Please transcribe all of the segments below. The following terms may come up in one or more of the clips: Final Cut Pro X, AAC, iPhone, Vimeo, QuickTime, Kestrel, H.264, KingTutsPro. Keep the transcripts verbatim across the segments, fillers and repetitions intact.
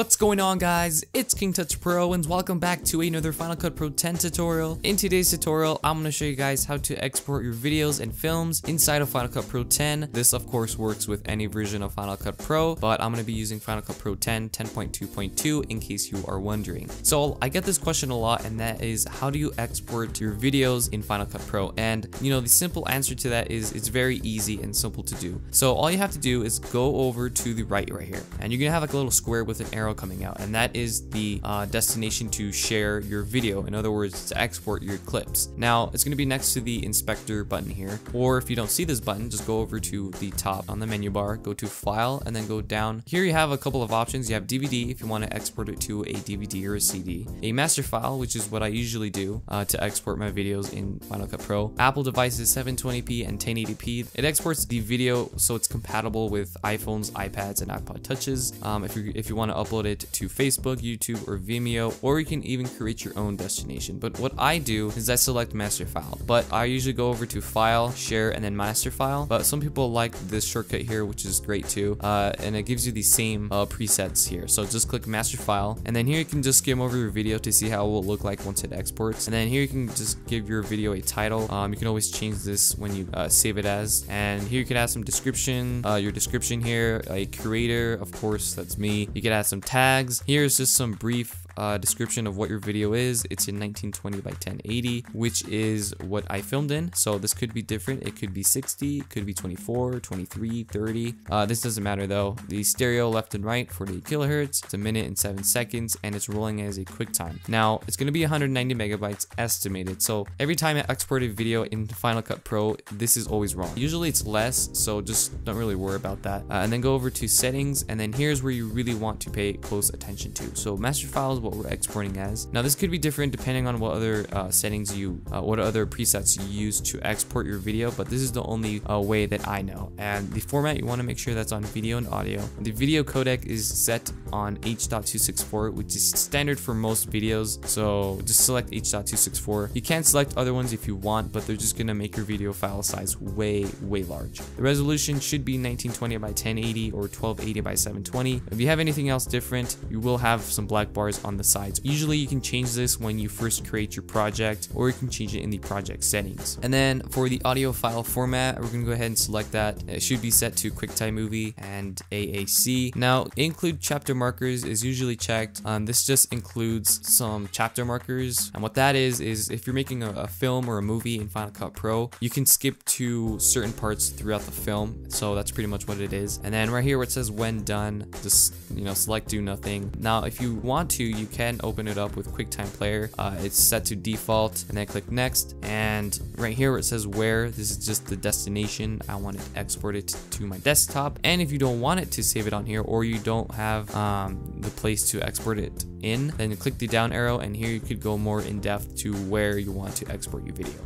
What's going on, guys? It's KingTutsPro and welcome back to another Final Cut Pro ten tutorial. In today's tutorial, I'm going to show you guys how to export your videos and films inside of Final Cut Pro ten. This, of course, works with any version of Final Cut Pro, but I'm going to be using Final Cut Pro ten, ten point two point two in case you are wondering. So I get this question a lot, and that is, how do you export your videos in Final Cut Pro? And, you know, the simple answer to that is it's very easy and simple to do. So all you have to do is go over to the right right here, and you're going to have like a little square with an arrow arrow coming out, and that is the uh, destination to share your video. In other words, to export your clips. Now it's going to be next to the inspector button here, or if you don't see this button, just go over to the top on the menu bar, go to file, and then go down here. You have a couple of options. You have D V D if you want to export it to a D V D or a C D, a master file, which is what I usually do uh, to export my videos in Final Cut Pro, Apple devices seven twenty p and ten eighty p. It exports the video, so it's compatible with iPhones, iPads, and iPod touches. Um, if you if you want to upload upload it to Facebook, YouTube, or Vimeo, or you can even create your own destination. But what I do is I select master file, but I usually go over to file, share, and then master file. But some people like this shortcut here, which is great too, uh, and it gives you the same uh, presets here. So just click master file, and then here you can just skim over your video to see how it will look like once it exports. And then here you can just give your video a title. Um, you can always change this when you uh, save it as. And here you can add some description, uh, your description here, a creator, of course, that's me. You can add some tags. Here's just some brief uh, description of what your video is. It's in nineteen twenty by ten eighty, which is what I filmed in. So this could be different. It could be sixty, it could be twenty-four, twenty-three, thirty. Uh, this doesn't matter though. The stereo left and right, forty-eight kilohertz. It's a minute and seven seconds, and it's rolling as a QuickTime. Now it's going to be one hundred ninety megabytes estimated. So every time I export a video in Final Cut Pro, this is always wrong. Usually it's less, so just don't really worry about that. Uh, and then go over to settings, and then here's where you really want to pay close attention to. So master file is what we're exporting as. Now this could be different depending on what other uh, settings you, uh, what other presets you use to export your video, but this is the only uh, way that I know. And the format you want to make sure that's on video and audio. The video codec is set on H dot two sixty-four, which is standard for most videos. So just select H dot two sixty-four. You can select other ones if you want, but they're just going to make your video file size way, way large. The resolution should be nineteen twenty by ten eighty or twelve eighty by seven twenty. If you have anything else different, Different, you will have some black bars on the sides. Usually you can change this when you first create your project, or you can change it in the project settings. And then for the audio file format, we're gonna go ahead and select that. It should be set to QuickTime Movie and A A C. Now include chapter markers is usually checked. Um, this just includes some chapter markers, and what that is is if you're making a, a film or a movie in Final Cut Pro, you can skip to certain parts throughout the film. So that's pretty much what it is. And then right here where it says when done, just, you know, select do nothing. Now if you want to, you can open it up with QuickTime Player. Uh, it's set to default, and then click next, and right here where it says where, this is just the destination. I want it exported to my desktop, and if you don't want it to save it on here, or you don't have um, the place to export it in, then click the down arrow, and here you could go more in depth to where you want to export your video.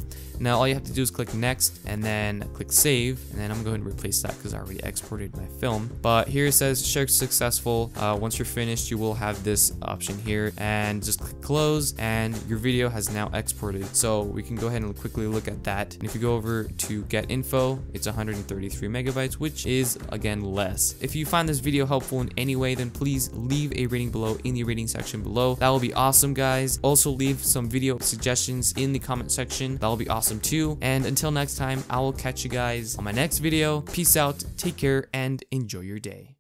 Now all you have to do is click next, and then click save, and then I'm going to replace that because I already exported my film. But here it says share successful. Uh, once you're finished, you will have this option here, and just click close, and your video has now exported. So we can go ahead and quickly look at that. And if you go over to get info, it's one hundred thirty-three megabytes, which is again less. If you find this video helpful in any way, then please leave a rating below in the rating section below. That will be awesome, guys. Also leave some video suggestions in the comment section. That will be awesome too. And until next time, I will catch you guys on my next video. Peace out, take care, and enjoy your day.